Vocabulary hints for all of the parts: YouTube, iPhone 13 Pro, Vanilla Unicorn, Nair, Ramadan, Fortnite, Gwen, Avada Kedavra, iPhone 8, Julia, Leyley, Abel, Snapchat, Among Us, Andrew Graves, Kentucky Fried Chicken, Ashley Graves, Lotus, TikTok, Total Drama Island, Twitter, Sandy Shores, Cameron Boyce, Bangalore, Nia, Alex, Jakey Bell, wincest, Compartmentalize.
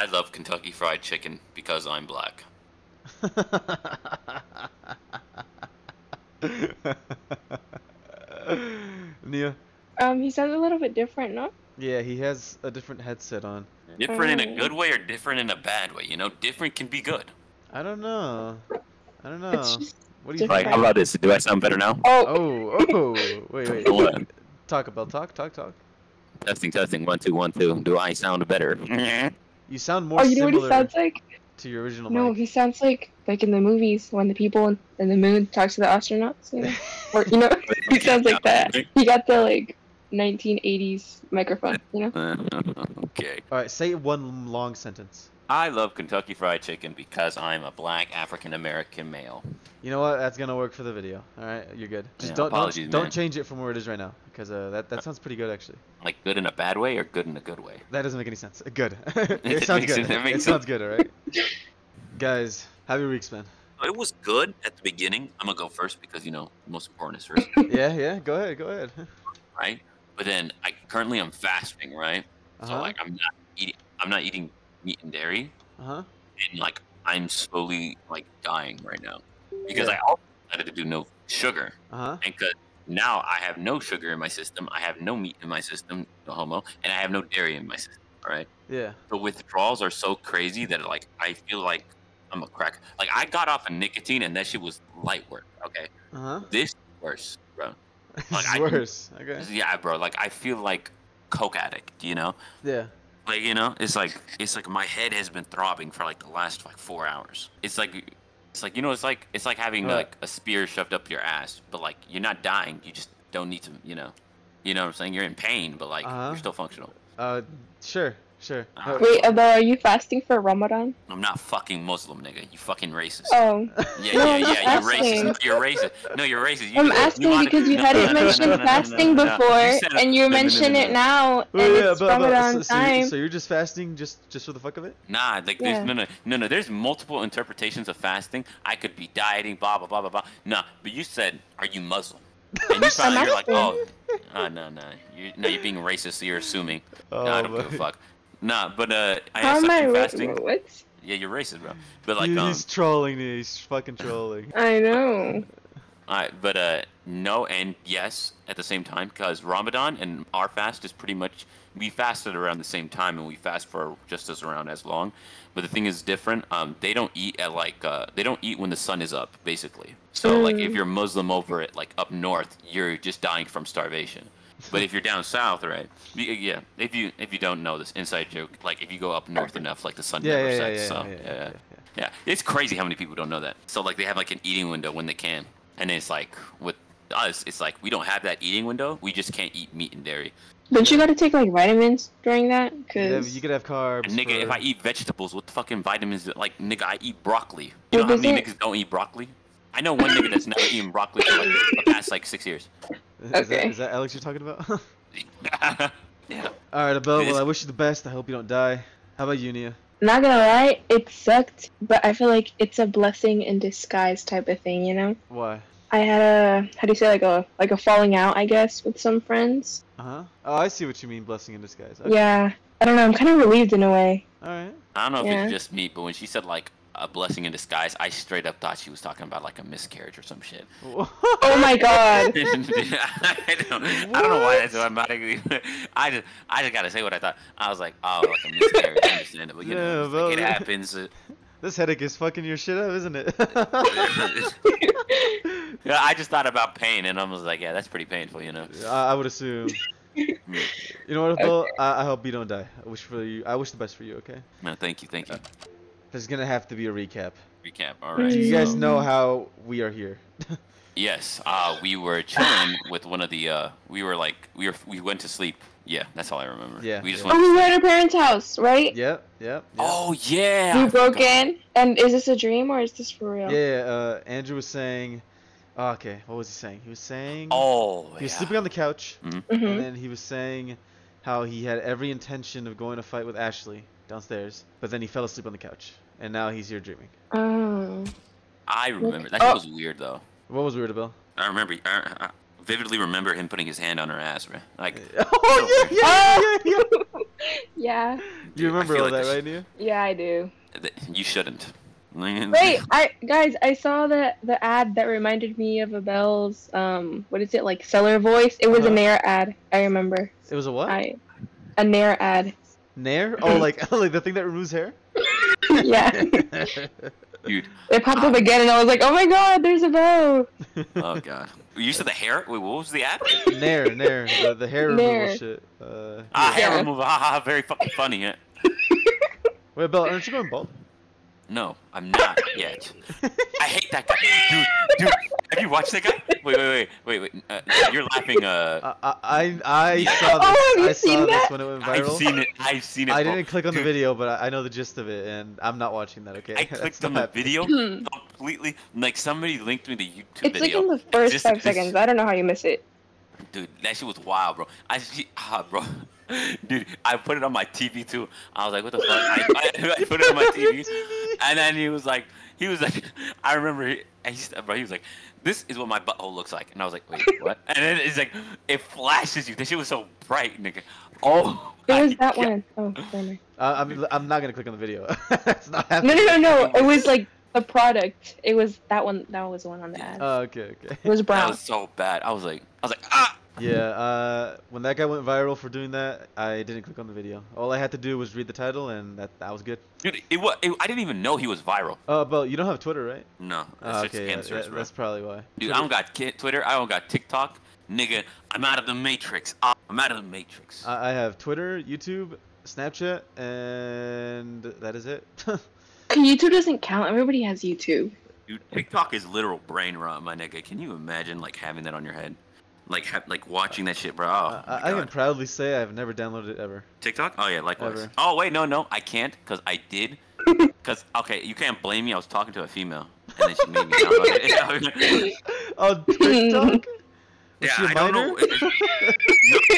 I love Kentucky Fried Chicken because I'm black. Nia? He sounds a little bit different, no? Yeah, he has a different headset on. Different in a good way or different in a bad way? You know, different can be good. I don't know. I don't know. What do you think? How about this? Do I sound better now? Oh. Wait. What? Talk. Testing. 1, 2, 1, 2. Do I sound better? You sound more similar. You know what he sounds like? To your original mic. No, he sounds like in the movies when the people in the moon talk to the astronauts. You know? Or, you know, he sounds like that. He got the, like, 1980s microphone, you know? Okay. Alright, say one long sentence. I love Kentucky Fried Chicken because I'm a black African-American male. You know what? That's gonna work for the video. Alright, you're good. Just don't change it from where it is right now, because that sounds pretty good, actually. Like, good in a bad way or good in a good way? That doesn't make any sense. Good. It sounds good. It sounds good, alright? Guys, how have your weeks been? It was good at the beginning. I'm gonna go first because, you know, the most important is first. Yeah, go ahead. Right? But then currently I'm fasting, right? So like I'm not eating meat and dairy. And like I'm slowly like dying right now because I also decided to do no sugar. And because now I have no sugar in my system, I have no meat in my system, no homo, and I have no dairy in my system. All right. Yeah. The withdrawals are so crazy that like I feel like I'm a crack. Like I got off of nicotine and that shit was light work. Okay. This is worse, bro. Like, worse. Okay. Yeah, bro. Like I feel like coke addict, you know? Yeah. Like, you know, it's like my head has been throbbing for like the last like 4 hours. It's like you know, it's like having like a spear shoved up your ass, but like you're not dying. You just don't need to, you know. You know what I'm saying? You're in pain, but like you're still functional. Sure. Wait, Abel, are you fasting for Ramadan? I'm not fucking Muslim, nigga. You fucking racist. Oh. Yeah. You're racist. No, you're racist. I'm asking because you hadn't mentioned fasting before, and you mention it now, and it's Ramadan time. So you're just fasting just for the fuck of it? Nah, like there's no. There's multiple interpretations of fasting. I could be dieting, blah blah blah blah blah. Nah, but you said, are you Muslim? And you probably you're like, no. You're being racist. So you're assuming. I don't give a fuck. Nah, but I am fasting. What? Yeah, you're racist, bro. But like, he's trolling me. He's fucking trolling. I know. Alright, but no and yes at the same time, because Ramadan and our fast is pretty much we fasted around the same time and we fast for just as around as long. But the thing is different. They don't eat at like they don't eat when the sun is up, basically. So like if you're Muslim over it, like up north, you're just dying from starvation. But if you're down south, right? Yeah. If you don't know this inside joke, like if you go up north enough, like the sun never sets. Yeah. It's crazy how many people don't know that. So like they have like an eating window when they can, and it's like with us, it's like we don't have that eating window. We just can't eat meat and dairy. Don't you gotta take like vitamins during that? Cause you could have carbs. Nigga, if I eat vegetables, what the fucking vitamins? Like nigga, I eat broccoli. You know how many niggas don't eat broccoli? I know one nigga that's never eaten broccoli for like the past like 6 years. Okay. Is that Alex you're talking about? Yeah. All right, Abel. Well, I wish you the best. I hope you don't die. How about you, Nia? Not gonna lie, it sucked, but I feel like it's a blessing in disguise type of thing, you know? Why? I had a like a falling out, I guess, with some friends. Oh, I see what you mean, blessing in disguise. Okay. Yeah. I don't know. I'm kind of relieved in a way. All right. I don't know if it's just me, but when she said like a blessing in disguise, I straight up thought she was talking about like a miscarriage or some shit. Oh my god. I don't know why that's automatically. I just gotta say what I thought. I was like, oh, like a miscarriage. Understandable, you know, like, it happens. This headache is fucking your shit up, isn't it? Yeah, I just thought about pain, and I was like, yeah, that's pretty painful, you know. I would assume. You know what, Phil? I hope you don't die. I wish the best for you. Okay. No, thank you. There's gonna have to be a recap. All right. You guys know how we are here. Yes, we were chilling with one of the. We went to sleep. Yeah, that's all I remember. Yeah. We were at our parents' house, right? Yep. Oh yeah. We broke in, and is this a dream or is this for real? Yeah. Andrew was saying. Okay, what was he saying? He was saying. He was sleeping on the couch, and then he was saying how he had every intention of going to fight with Ashley downstairs, but then he fell asleep on the couch, and now he's here dreaming. Oh. I remember. That was weird, though. What was weird, Abel? I remember. I vividly remember him putting his hand on her ass, right? Like. Oh yeah. You remember all that, right, Nia? Yeah, I do. You shouldn't. Wait, guys, I saw the ad that reminded me of Abel's, what is it, like, seller voice? It was a Nair ad, I remember. It was a what? A Nair ad. Nair? Oh, like the thing that removes hair? Yeah. Dude. It popped up again, and I was like, oh my god, there's Abel! Oh god. You said the hair? Wait, what was the ad? Nair, Nair. The hair removal shit. Hair removal, haha, very fucking funny, yeah. Wait, Abel, aren't you going bald? No, I'm not yet. I hate that guy. Dude, have you watched that guy? Wait. You're laughing. I saw this. Oh, have you seen that? This when it went viral. I've seen it. I didn't click on the video, but I know the gist of it, and I'm not watching that. Okay. I clicked on the video completely. Like somebody linked me to YouTube. It's like in the first 5 seconds. I don't know how you miss it. Dude, that shit was wild, bro. Dude, I put it on my TV too. I was like, what the fuck? I put it on my TV, and then he was like, I remember, he was like, this is what my butthole looks like, and I was like, wait, what? And then it's like, it flashes you. This shit was so bright, nigga. Oh. It was that one. Oh, sorry. I'm not gonna click on the video. It's not happening. No. It was like the product. It was that one. That was the one on the ad. Oh, okay. It was brown. That was so bad. I was like, ah. Yeah, when that guy went viral for doing that, I didn't click on the video. All I had to do was read the title, and that was good. Dude, I didn't even know he was viral. Oh, but you don't have Twitter, right? No, that's probably why. Dude, I don't got Twitter. I don't got TikTok. Nigga, I'm out of the matrix. I have Twitter, YouTube, Snapchat, and that is it. YouTube doesn't count. Everybody has YouTube. Dude, TikTok is literal brain rot, my nigga. Can you imagine like having that on your head? Like watching that shit, bro. Oh, I can proudly say I've never downloaded it ever. TikTok? Oh yeah, likewise. Ever. Oh wait, no, I can't, cause I did. Cause okay, you can't blame me. I was talking to a female, and then she made me download it. On TikTok? Yeah, I don't know.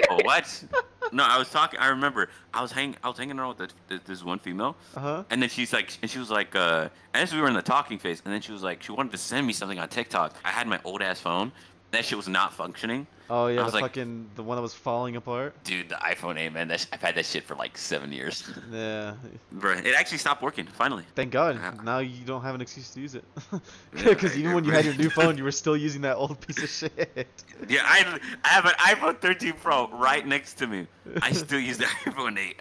No, what? No, I was talking. I remember I was hanging around with this one female, and then she was like, and as we were in the talking phase, and then she was like, she wanted to send me something on TikTok. I had my old ass phone. That shit was not functioning. Oh yeah, the one that was falling apart. Dude, the iPhone 8, man. I've had that shit for like 7 years. Yeah. Bro, it actually stopped working finally. Thank God. Now you don't have an excuse to use it. Because even when you had your new phone, you were still using that old piece of shit. Yeah, I have an iPhone 13 Pro right next to me. I still use the iPhone 8.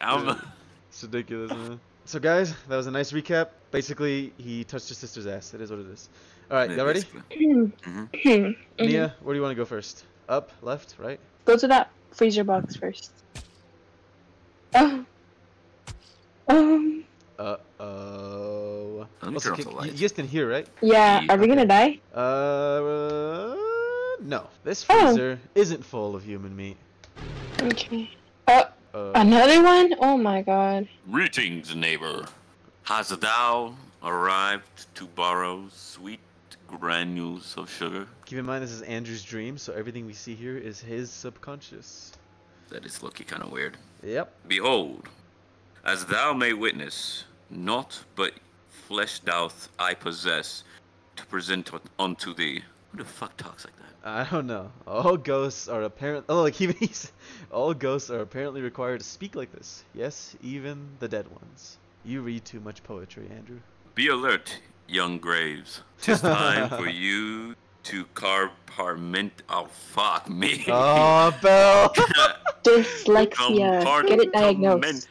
It's ridiculous, man. So guys, that was a nice recap. Basically, he touched his sister's ass. It is what it is. All right, y'all ready? Nia, where do you want to go first? Up, left, right? Go to that freezer box first. Uh-oh. Also, you just in here, right? Yeah, are we going to die? No. This freezer isn't full of human meat. Okay. Another one? Oh my god. Greetings, neighbor. Hast thou arrived to borrow sweet granules of sugar? Keep in mind this is Andrew's dream, so everything we see here is his subconscious. That is low-key kind of weird. Yep. Behold, as thou may witness, naught but flesh doth I possess to present unto thee. Who the fuck talks like that? I don't know. All ghosts are apparently required to speak like this. Yes, even the dead ones. You read too much poetry, Andrew. Be alert, young Graves. 'Tis time for you to fuck me. Oh, Bell. Dyslexia. Get it diagnosed.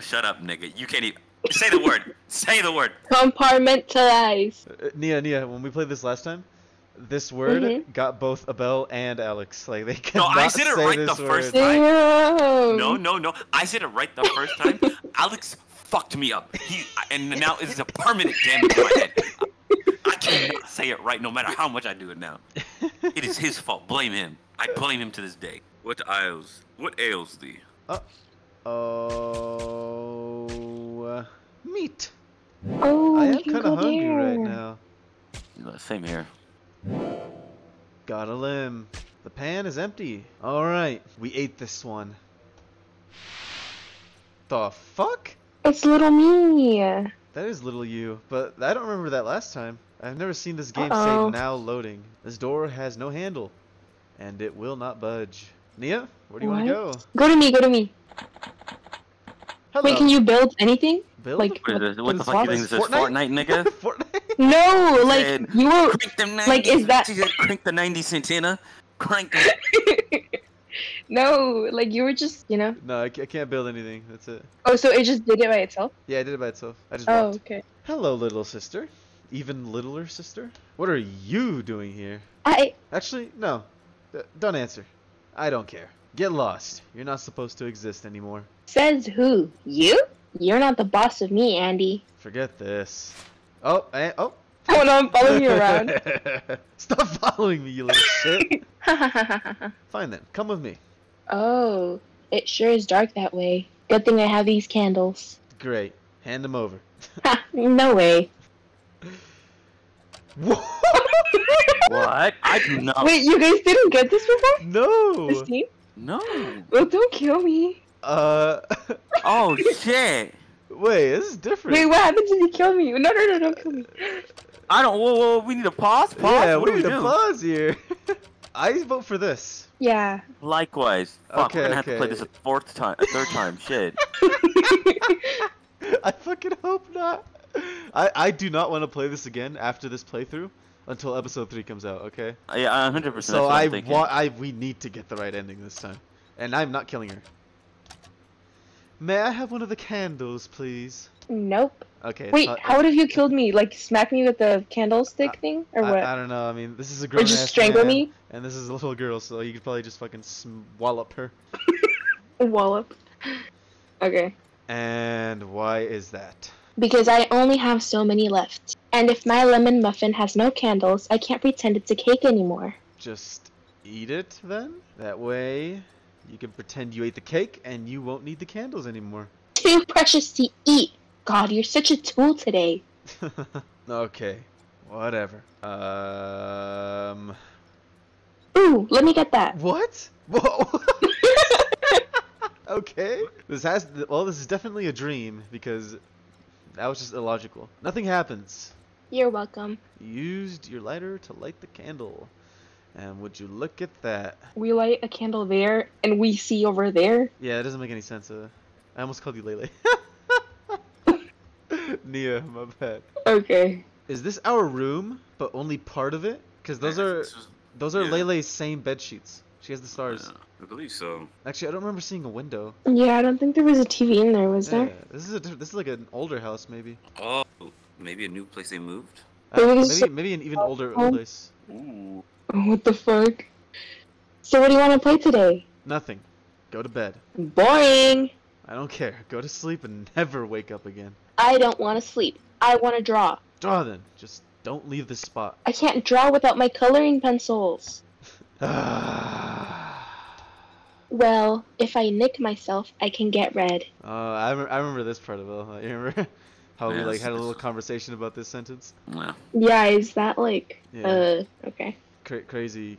Shut up, nigga. You can't even say the word. Say the word. Compartmentalize. Nia, when we played this last time, this word got both Abel and Alex. Like they cannot say this word. No, I said it right the first time. Damn. No. I said it right the first time. Alex fucked me up. And now it's a permanent damage to my head. I cannot say it right no matter how much I do it now. It is his fault. Blame him. I blame him to this day. What ails thee? Meat. Oh, I am kind of hungry right now. Same here. Got a limb. The pan is empty. Alright, we ate this one. The fuck? It's little me. That is little you, but I don't remember that last time. I've never seen this game say now loading. This door has no handle, and it will not budge. Nia, where do you want to go? Go to me, go to me. Hello. Wait, can you build anything? Build? Like, what the fuck you think this is? Fortnite, nigga? Fortnite? No, like, said, you were... Like, is that... She said, crank the 90 centena. Crank it. No, like, you were just, you know... No, I can't build anything. That's it. Oh, so it just did it by itself? Yeah, it did it by itself. I just walked. Okay. Hello, little sister. Even littler sister? What are you doing here? I... Actually, no. Don't answer. I don't care. Get lost. You're not supposed to exist anymore. Says who? You? You're not the boss of me, Andy. Forget this. Oh, oh. Oh no, I'm following you around. Stop following me, you little shit. Fine then, come with me. Oh, it sure is dark that way. Good thing I have these candles. Great. Hand them over. No way. What? I do not. Wait, you guys didn't get this before? No. This team? No. Well, don't kill me. Oh shit. Wait, this is different. Wait, what happens if you kill me? No, no, no, don't kill me. I don't. Whoa, whoa. We need to pause. Pause. Yeah, what we need to pause here. I vote for this. Yeah. Likewise. Fuck, okay, we're gonna have to play this a third time. Shit. I fucking hope not. I do not want to play this again after this playthrough until episode 3 comes out. Okay. Yeah, 100%. So we need to get the right ending this time, and I'm not killing her. May I have one of the candles, please? Nope. Okay. Wait, how would have you killed me? Like, smack me with the candlestick thing? Or what? I don't know. I mean, this is a grown ass man. Or just strangle me? And this is a little girl, so you could probably just fucking wallop her. Wallop. Okay. And why is that? Because I only have so many left. And if my lemon muffin has no candles, I can't pretend it's a cake anymore. Just eat it, then? That way... You can pretend you ate the cake, and you won't need the candles anymore. Too precious to eat! God, you're such a tool today. Okay, whatever. Ooh, let me get that. What? Whoa! Okay. This is definitely a dream, because that was just illogical. Nothing happens. You're welcome. You used your lighter to light the candle. And would you look at that? We light a candle there, and we see over there. Yeah, it doesn't make any sense. I almost called you Leyley. Nia, my bad. Okay. Is this our room, but only part of it? Because those are Leyley's same bed sheets. She has the stars. I believe so. Actually, I don't remember seeing a window. Yeah, I don't think there was a TV in there, was there? This is like an older house, maybe. Oh, maybe a new place they moved. Maybe an even older place. Ooh. What the fuck? So what do you want to play today? Nothing. Go to bed. Boring! I don't care. Go to sleep and never wake up again. I don't want to sleep. I want to draw. Draw then. Just don't leave this spot. I can't draw without my coloring pencils. Well, if I nick myself, I can get red. I remember this part of it. You remember how we like had a little conversation about this sentence? Yeah. Yeah, is that like... Yeah. Okay. Crazy.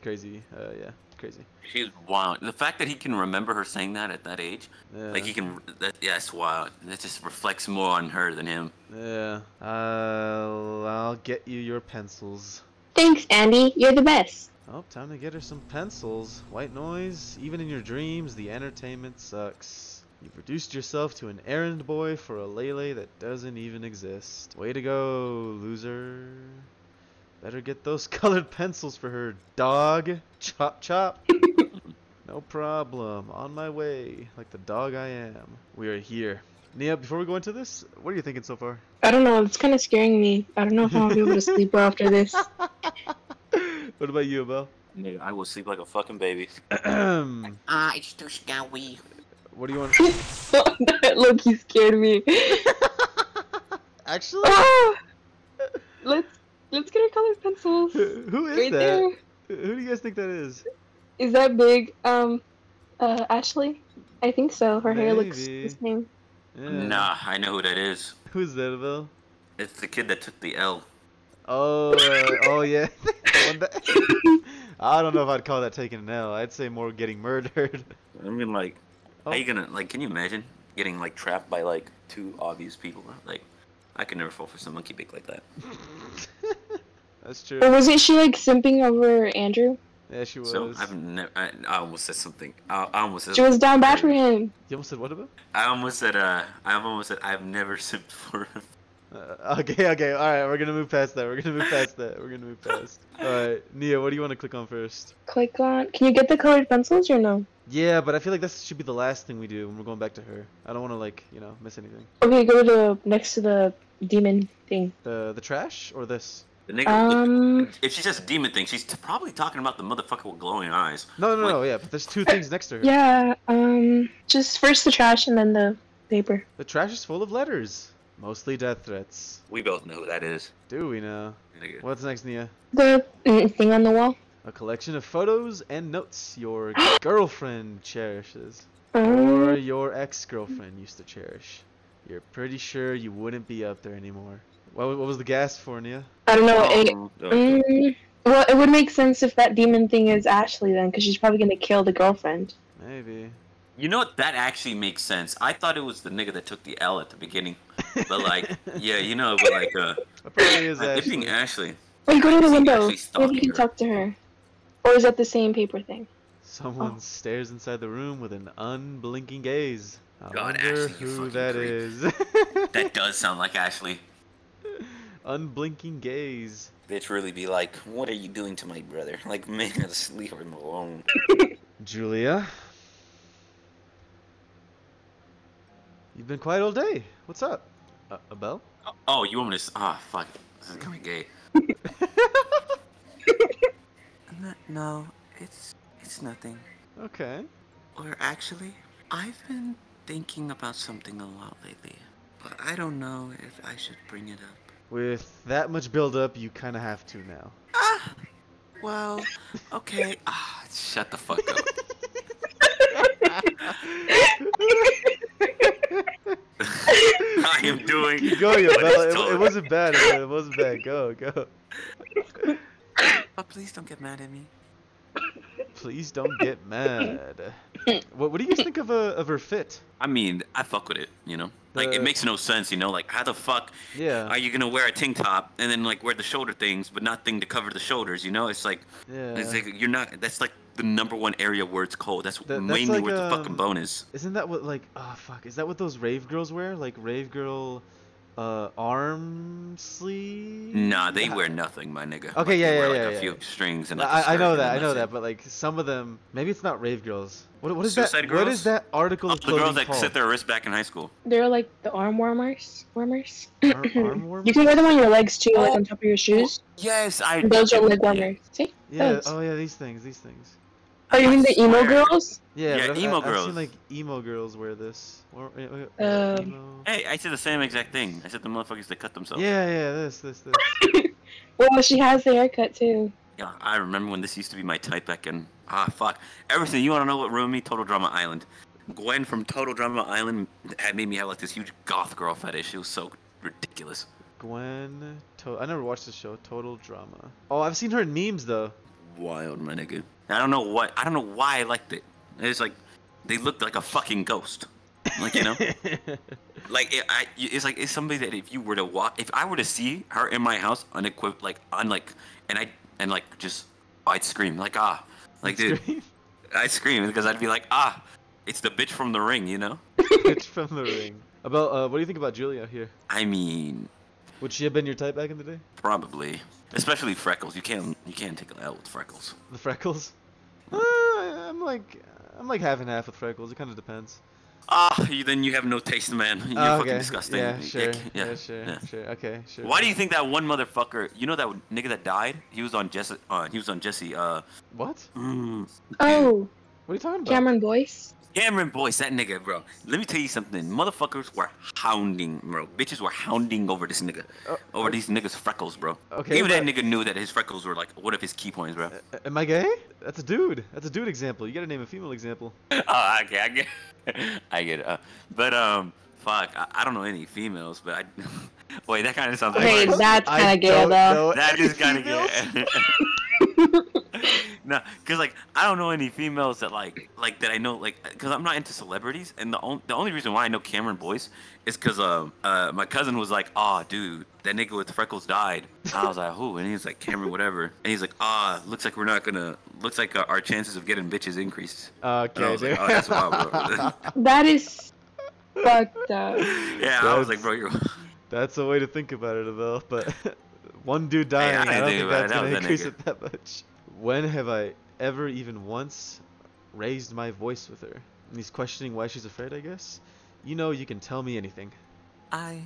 She's wild. The fact that he can remember her saying that at that age, like he can, it's wild. That just reflects more on her than him. Yeah. I'll get you your pencils. Thanks, Andy. You're the best. Oh, time to get her some pencils. White noise. Even in your dreams, the entertainment sucks. You've reduced yourself to an errand boy for a Leyley that doesn't even exist. Way to go, loser. Better get those colored pencils for her, dog. Chop, chop. No problem. On my way, like the dog I am. We are here. Nia, before we go into this, what are you thinking so far? I don't know. It's kind of scaring me. I don't know if I'll be able to sleep well after this. What about you, Abel? Nigga, I will sleep like a fucking baby. It's too scary. What do you want? Look, you scared me. Actually? Let's get our colored pencils. Who is that? Who do you guys think that is? Is that big? Ashley? I think so. Her hair looks the same. Yeah. Nah, I know who that is. Who's that, Abel? It's the kid that took the L. Oh, oh yeah. I don't know if I'd call that taking an L. I'd say more getting murdered. I mean, like, how you gonna, like, can you imagine getting, like, trapped by, like, two obvious people? Like, I could never fall for some monkey dick like that. That's true. Or wasn't she like simping over Andrew? Yeah, she was. So I've never. I almost said something. I almost said. She was down bad for him. You almost said what about? I almost said I've never simped for him. Okay, all right. We're gonna move past that. All right, Nia, what do you want to click on first? Click on. Can you get the colored pencils or no? Yeah, but I feel like this should be the last thing we do when we're going back to her. I don't want to like miss anything. Okay, go to next to the demon thing. The trash or this? The nigga, if she says demon thing, she's probably talking about the motherfucker with glowing eyes. No, yeah, but there's two things next to her. Yeah, just first the trash and then the paper. The trash is full of letters. Mostly death threats. We both know who that is. Do we know? Nigga. What's next, Nia? The thing on the wall. A collection of photos and notes your girlfriend cherishes. Or your ex-girlfriend used to cherish. You're pretty sure you wouldn't be up there anymore. What was the gas for, Nia? I don't know. Well, it would make sense if that demon thing is Ashley then, because she's probably going to kill the girlfriend. Maybe. You know what? That actually makes sense. I thought it was the nigga that took the L at the beginning. But like, yeah, It probably is Ashley. Being Ashley. Wait, go to the window. Maybe you can talk to her. Or is that the same paper thing? Someone stares inside the room with an unblinking gaze. God, Ashley, you fucking creep. That does sound like Ashley. Unblinking gaze. Bitch really be like, what are you doing to my brother? Like, man, just leave him alone. Julia? You've been quiet all day. What's up? A bell? Oh, you want me to... Ah, oh, fuck. I'm coming gay. No, it's nothing. Okay. Or actually, I've been thinking about something a lot lately. But I don't know if I should bring it up. With that much build-up, you kind of have to now. Ah! Well, okay. Ah, shut the fuck up. I am doing... Keep going, it wasn't bad. It wasn't bad. Go. Oh, please don't get mad at me. Please don't get mad. What do you guys think of her fit? I mean, I fuck with it, Like, it makes no sense, Like, how the fuck are you gonna wear a tank top and then, like, wear the shoulder things, but nothing to cover the shoulders, It's like, it's like you're not... That's, like, the #1 area where it's cold. That's mainly like, where the fucking bone is. Isn't that what, like... Oh, fuck. Is that what those rave girls wear? Like, rave girl... arm sleeve? Nah, they wear nothing, my nigga. Okay, like, they wear a few strings and I know that, but like some of them, maybe it's not rave girls. What is Suicide that? Girls? What is that article of clothing called? The girls that set their wrist back in high school. They're like the arm warmers. You can wear them on your legs too, like on top of your shoes. Yes, I. Those are leg warmers. See? Yeah. Those. Oh yeah, these things. Oh, you mean the emo girls? Yeah, emo girls. I've seen, like, emo girls wear this. Hey, I said the same exact thing. I said the motherfuckers that cut themselves. Yeah, this. Well, she has the haircut, too. Yeah, I remember when this used to be my type back in... Ah, fuck. Everything. You want to know what ruined me? Total Drama Island. Gwen from Total Drama Island had made me have, like, this huge goth girl fetish. She was so ridiculous. Gwen... I never watched the show. Total Drama. Oh, I've seen her in memes, though. Wild, my nigga. I don't know why I liked it. It's like they looked like a fucking ghost, like like it's like it's somebody that if you were to walk, if I were to see her in my house unequipped, like I'd scream like I'd scream because I'd be like it's the bitch from The Ring, Bitch from The Ring. About what do you think about Julia here? I mean. Would she have been your type back in the day? Probably, especially freckles. You can't take an L with freckles. The freckles? I'm like half and half with freckles. It kind of depends. Then you have no taste, man. You're fucking disgusting. Yeah, sure. Yeah, sure. Okay, sure. Why do you think that one motherfucker? That nigga that died? He was on Jesse. He was on Jesse. What? Oh. What are you talking about? Cameron Boyce. Cameron Boyce, that nigga, bro. Let me tell you something. Motherfuckers were hounding, bro. Bitches were hounding over this nigga. Over these niggas' freckles, bro. Okay, even that nigga knew that his freckles were, like, one of his key points, bro. Am I gay? That's a dude. That's a dude example. You gotta name a female example. Oh, okay, I get it. Fuck, I don't know any females, but I... Wait, that kind of sounds like... Okay, that's kind of gay, though. That is kind of gay. No, because like I don't know any females that like that I know, like, because I'm not into celebrities, and the only reason why I know Cameron Boyce is because my cousin was like, "Oh, dude, that nigga with freckles died." And I was like, "Who?" And he was like, "Cameron, whatever." And he's like, "Ah, looks like we're not gonna. Looks like our chances of getting bitches increased." Okay, dude. Like, oh, that's wild, bro. That is fucked up. Yeah, I was like, "Bro, you're." That's a way to think about it though, but one dude dying, yeah, I don't think that's gonna increase it that much. When have I ever even once raised my voice with her? And he's questioning why she's afraid, I guess. You know, you can tell me anything. I,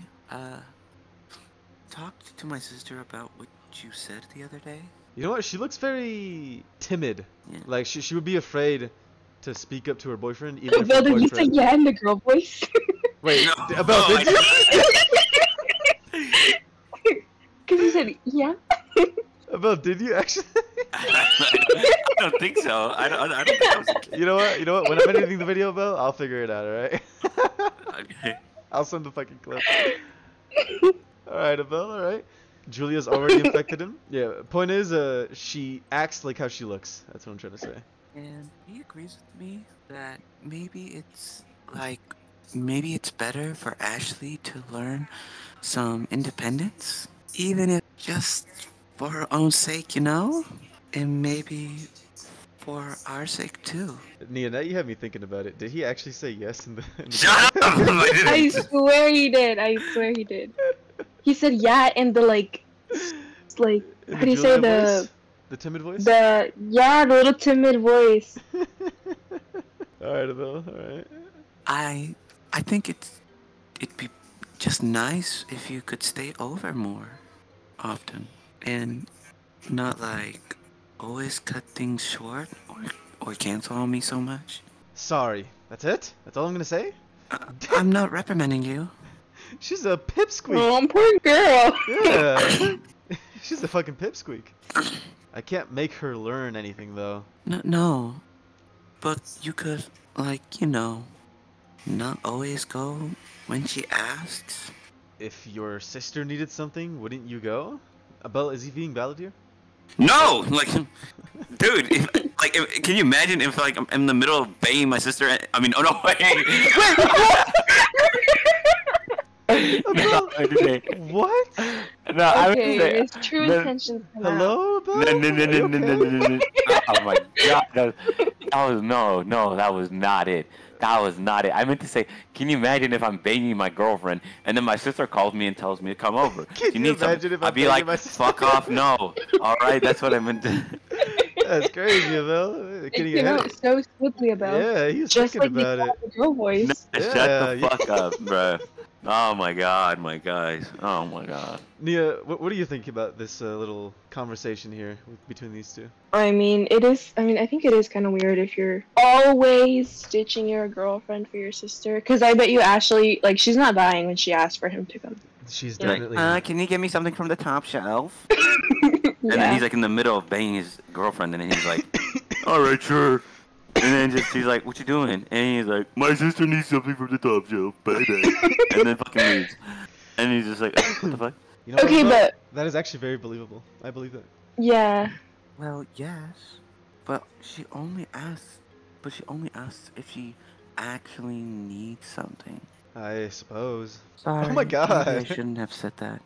talked to my sister about what you said the other day. You know what? She looks very timid. Yeah. Like, she would be afraid to speak up to her boyfriend. Even Bill, did you say yeah in the girl voice? Wait, no. About no, did you? Because you said yeah. About did you actually? I don't think so. I don't think I was a kid. You know what? You know what? When I'm editing the video, Belle, I'll figure it out. All right. Okay. I'll send the fucking clip. All right, Abel. All right. Julia's already infected him. Yeah. Point is, she acts like how she looks. That's what I'm trying to say. And he agrees with me that maybe it's better for Ashley to learn some independence, even if just for her own sake, you know. And maybe for our sake too. Nia, now you have me thinking about it. Did he actually say yes in the? Shut up! I swear he did. I swear he did. He said yeah in the like how do you say voice? The timid voice? The yeah, the little timid voice. All right, Abel. All right. I think it'd be just nice if you could stay over more often and not like. Always cut things short or cancel on me so much. Sorry. That's it? That's all I'm gonna say? I'm not reprimanding you. She's a pipsqueak. Oh, poor girl. Yeah. She's a fucking pipsqueak. I can't make her learn anything though. No. But you could, like, you know, not always go when she asks. If your sister needed something, wouldn't you go? Abel, is he being valid here? No, like, dude, if, can you imagine if, like, I'm in the middle of banging my sister? I mean, oh no, wait. What? No, I would say. It's true intentions. Hello, Bill? No. Oh my god, that was no, that was not it. That was not it. I meant to say, can you imagine if I'm banging my girlfriend and then my sister calls me and tells me to come over? Can you imagine if I'd be like, fuck off, no. All right, that's what I meant to. That's crazy, Abel. It came out so smoothly, Abel. Yeah, he was just thinking about it. The girl voice. No, yeah, shut the fuck up, bro. Oh my god, my guys. Oh my god. Nia, what do you think about this little conversation here between these two? I mean, I think it is kind of weird if you're always stitching your girlfriend for your sister. Because I bet you Ashley, like, she's not dying when she asked for him to come. She's definitely like, can you give me something from the top shelf? And then he's like in the middle of banging his girlfriend, and then he's like, alright, sure. And then she's like, what you doing? And he's like, my sister needs something from the top shelf. And then fucking leaves. And he's just like, what the fuck? You know, okay, but... That is actually very believable. I believe that. Yeah. Well, yes. But she only asks if she actually needs something. I suppose. Sorry, oh my god. I shouldn't have said that.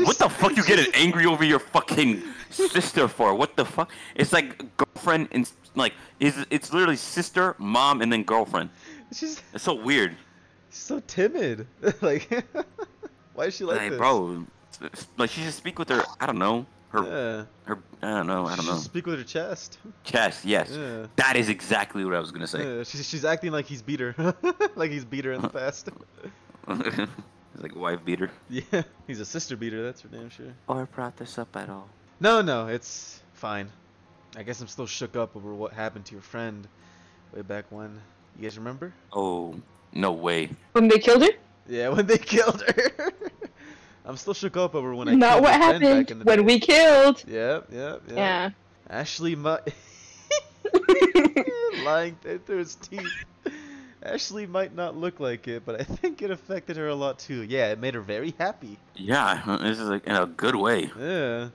What the fuck you getting angry over your fucking sister for? What the fuck? It's like girlfriend and like it's literally sister, mom, and then girlfriend. It's so weird. She's so timid. Like why is she like this? Bro, like she should speak with her. I don't know. I don't know. Speak with her chest. Chest, yes. Yeah. That is exactly what I was gonna say. Yeah, she's acting like he's beat her, like he's beat her in the past. He's like wife beater. Yeah, he's a sister beater. That's for damn sure. Or brought this up at all? No, it's fine. I guess I'm still shook up over what happened to your friend way back when. You guys remember? Oh, no way. When they killed her? Yeah, when they killed her. I'm still shook up over when I killed her friend back in the day. Not what happened when we killed. Yeah. Ashley might... lying through his teeth. Ashley might not look like it, but I think it affected her a lot too. Yeah, it made her very happy. Yeah, this is like in a good way. Yeah.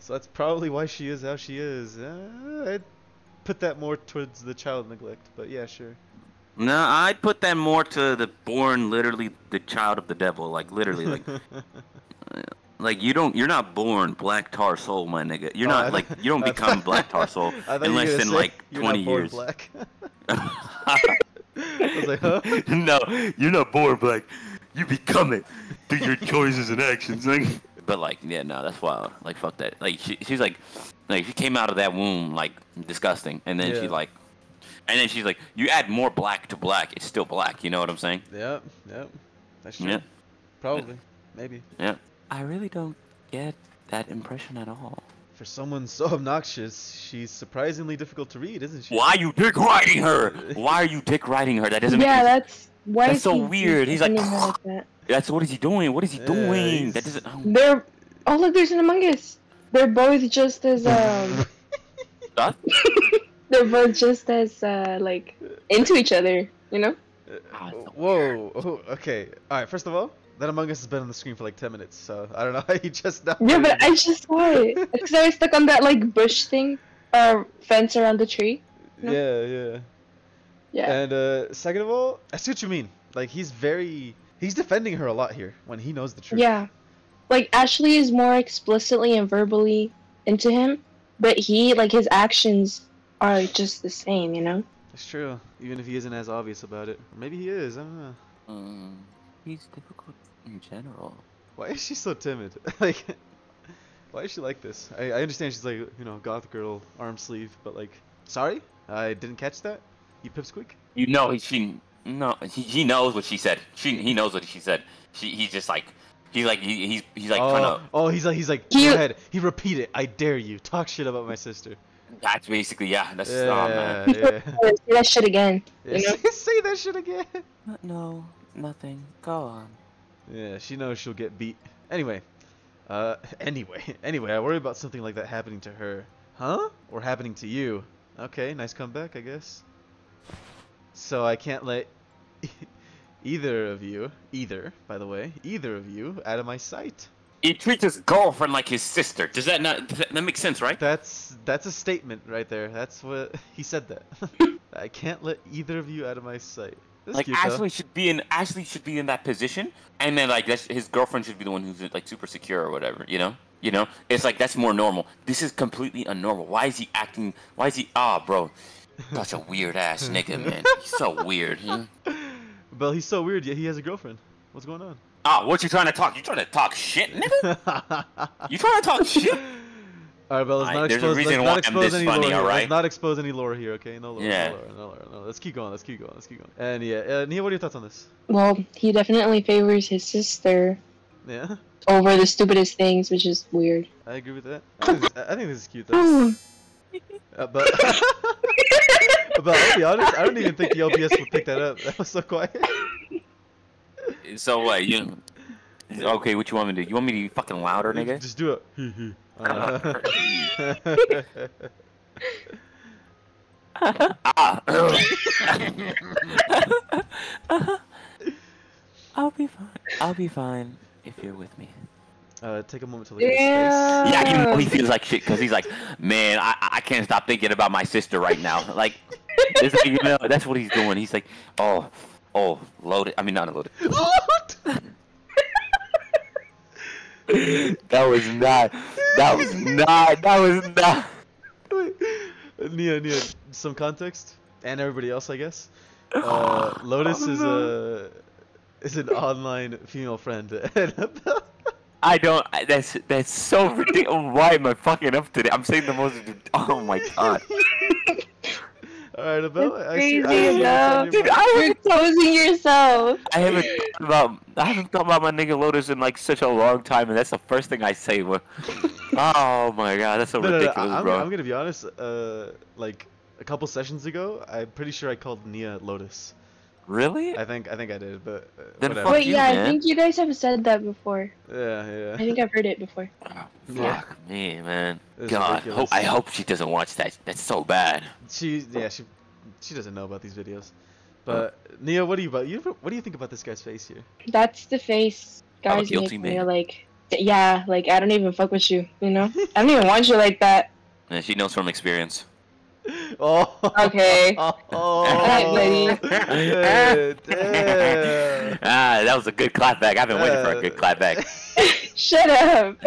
So that's probably why she is how she is. put that more towards the child neglect, but yeah, sure. No, I put that more to the born, literally, the child of the devil. Like, literally, like... Like, you don't, you're not born Black Tar Soul, my nigga. You're not, like, you don't become Black Tar Soul unless in, like, 20 years. You're not born black. I was like, huh? No, you're not born black. You become it through your choices and actions. Like. But, like, yeah, no, that's wild. Like, fuck that. Like, she's like, she came out of that womb, like, disgusting. And then she, like, and then she's like, you add more black to black, it's still black. You know what I'm saying? Yep, yep. That's true. Yeah. Probably. Yeah. Maybe. Yeah. I really don't get that impression at all. For someone so obnoxious, she's surprisingly difficult to read, isn't she? Why are you dick riding her? Why are you dick riding her? That doesn't make sense. Yeah, that's... Why that's so weird. He's like... that. That's... What is he doing? What is he doing? That doesn't... Oh. They're... Oh, look, there's an Among Us. They're both just as, Huh? They're both just as, like, into each other, you know? Whoa. Oh, okay. Alright, first of all, that Among Us has been on the screen for like 10 minutes, so I don't know how you just not. Yeah, but I just saw it. Because I was stuck on that like bush thing, or fence around the tree. No? Yeah, yeah. Yeah. And second of all, I see what you mean. Like he's defending her a lot here when he knows the truth. Yeah. Like Ashley is more explicitly and verbally into him, but he like his actions are like, just the same, you know? It's true. Even if he isn't as obvious about it. Maybe he is, I don't know. He's difficult in general. Why is she so timid? Like, why is she like this? I understand she's like, you know, goth girl, arm sleeve, but like, sorry? I didn't catch that? You pipsqueak? You know, he knows what she said. He knows what she said. He's just like, he's like trying to... Oh, he's like, go ahead. He repeat it. I dare you. Talk shit about my sister. That's basically, yeah. That's, Say that shit again. Yeah, you know? Say that shit again. No. Nothing. Go on. Yeah, she knows she'll get beat. Anyway, I worry about something like that happening to her. Huh? Or happening to you. Okay, nice comeback, I guess. So I can't let either of you out of my sight. He treats his girlfriend like his sister. Does that make sense, right? That's a statement right there. That's what he said that. I can't let either of you out of my sight. That's like cute, Ashley should be in. Ashley should be in that position, and then like that's, his girlfriend should be the one who's like super secure or whatever. You know. It's like that's more normal. This is completely unnormal. Why is he acting? Why is he? Ah, bro, such a weird ass nigga, man. He's so weird. Huh? Well, he's so weird. Yeah, he has a girlfriend. What's going on? Ah, what you trying to talk? You trying to talk shit, nigga? You trying to talk shit? Alright, well, let's not expose any lore here, okay? No lore, yeah. No lore. Let's keep going. And yeah, Nia, what are your thoughts on this? Well, he definitely favors his sister. Yeah? Over the stupidest things, which is weird. I agree with that. I think this is cute, though. But I'll be honest, I don't even think the LPS would pick that up. That was so quiet. So what, you know? Okay, what you want me to do? You want me to be fucking louder, nigga? Just do it. I'll be fine if you're with me. Take a moment to look at his face. Yeah, you know he feels like shit because he's like, man, I can't stop thinking about my sister right now. Like, you know, that's what he's doing. He's like, oh, loaded. I mean, not loaded. What? That was not. Wait. Nia, some context, and everybody else, I guess. Lotus is an online female friend. That's so ridiculous. Why am I fucking up today? I'm saying the most. Oh my god. Alright, Abel. Dude, you're closing yourself. I haven't thought about my nigga Lotus in like such a long time, and that's the first thing I say. Oh my god, that's so ridiculous, bro. I'm gonna be honest. Like a couple sessions ago, I'm pretty sure I called Nia Lotus. Really? I think I did, but whatever. Wait, yeah, man. I think you guys have said that before. Yeah. I think I've heard it before. Oh, fuck me, man. God, I hope she doesn't watch that. That's so bad. She doesn't know about these videos. But Nia, what do you think about this guy's face here? That's the face guys make me like. Yeah, like I don't even fuck with you, you know. I don't even want you like that. Yeah, she knows from experience. Oh. Okay. Oh. All right, ladies. That was a good clapback. I've been waiting for a good clapback. Shut up.